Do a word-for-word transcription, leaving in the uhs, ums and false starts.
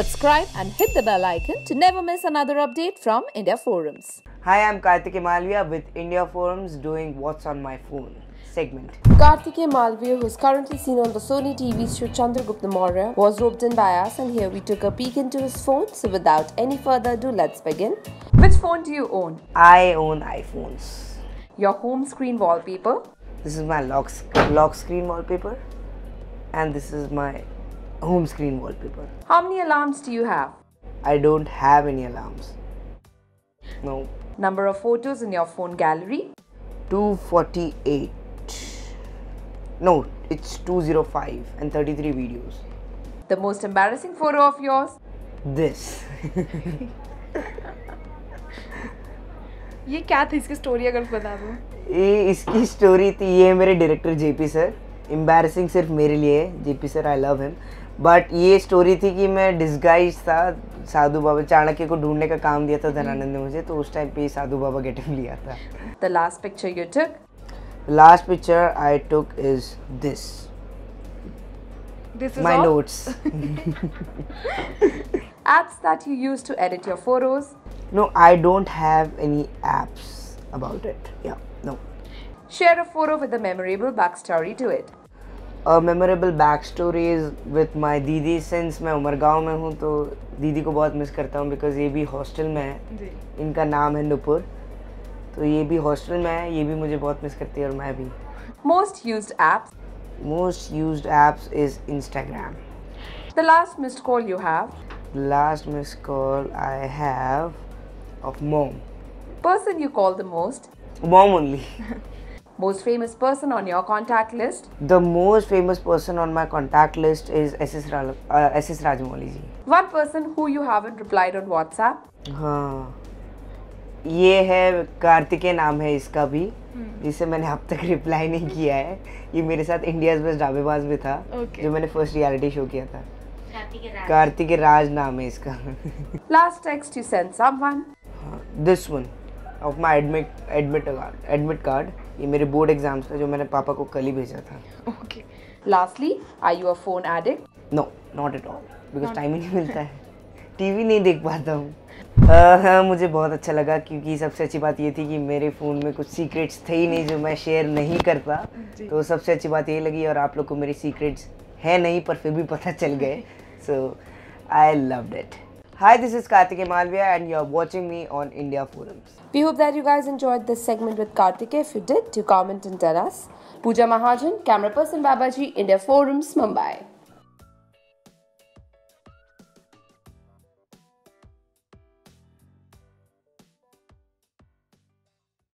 Subscribe and hit the bell icon to never miss another update from India Forums. Hi, I'm Kartikey Malviya with India Forums doing What's on My Phone segment. Kartikey Malviya, who is currently seen on the Sony T V show Chandragupta Maurya, was roped in by us, and here we took a peek into his phone. So without any further ado, let's begin. Which phone do you own? I own iPhones. Your home screen wallpaper? This is my lock, lock screen wallpaper, and this is my home screen wallpaper. How many alarms do you have? I don't have any alarms. No. Number of photos in your phone gallery? two forty-eight. No, it's two oh five and thirty-three videos. The most embarrassing photo of yours? This. ये क्या थी इसकी story अगर बता दूँ? ये इसकी story थी, ये मेरे डायरेक्टर जेपी सर, एम्बैरसिंग सिर्फ मेरे लिए है, JP sir I love him, but ये स्टोरी थी कि मैं डिस्गाइज था, साधु बाबा चाणक्य को ढूंढने का काम दिया था धनानंद ने मुझे, तो उस टाइम पे साधु बाबा गेटअप लिया था. The last picture you took? The last picture I took is this. This is my all? Notes. Apps that you use to edit your photos? No, I don't have any apps about it. Yeah, no. Share a photo with a memorable backstory to it. A memorable backstory is with my didi, since मैं उमरगांव में हूँ तो दीदी को बहुत miss करता हूँ, because ये भी हॉस्टल में है, इनका नाम है नुपुर, तो ये भी हॉस्टल में है, ये भी मुझे बहुत मिस करती है और मैं भी. Most used apps? Most used apps is Instagram. The last missed call you have? The last missed call I have of mom. Person you call the most? Mom only. Most famous person on your contact list? The most famous person on my contact list is S S Rajamohan ji. One person who you haven't replied on WhatsApp? हाँ, ये है कार्तिकेय नाम है इसका भी, जिसे मैंने अब तक रिप्लाई नहीं किया है. ये मेरे साथ इंडियाज़ बेस्ट डाबेबाज में था जो मैंने फर्स्ट रियलिटी शो किया था. कार्तिकेय राज नाम है इसका. Last text you sent someone? This one of my admit admit card. Admit card. ये मेरे बोर्ड एग्जाम्स का जो मैंने पापा को कल ही भेजा था. Okay. Lastly, are you a phone addict? No, not at all. Because time ही नहीं मिलता है. टीवी नहीं देख पाता हूँ. हाँ, मुझे बहुत अच्छा लगा क्योंकि सबसे अच्छी बात ये थी कि मेरे फ़ोन में कुछ सीक्रेट्स थे ही नहीं जो मैं शेयर नहीं करता, तो सबसे अच्छी बात ये लगी. और आप लोग को मेरी सीक्रेट्स है नहीं पर फिर भी पता चल गए. So, I loved it. Hi, this is Kartikey Malviya and you are watching me on India Forums. We hope that you guys enjoyed this segment with Kartikey. If you did, do comment and tell us. Pooja Mahajan, camera person Babaji, India Forums, Mumbai.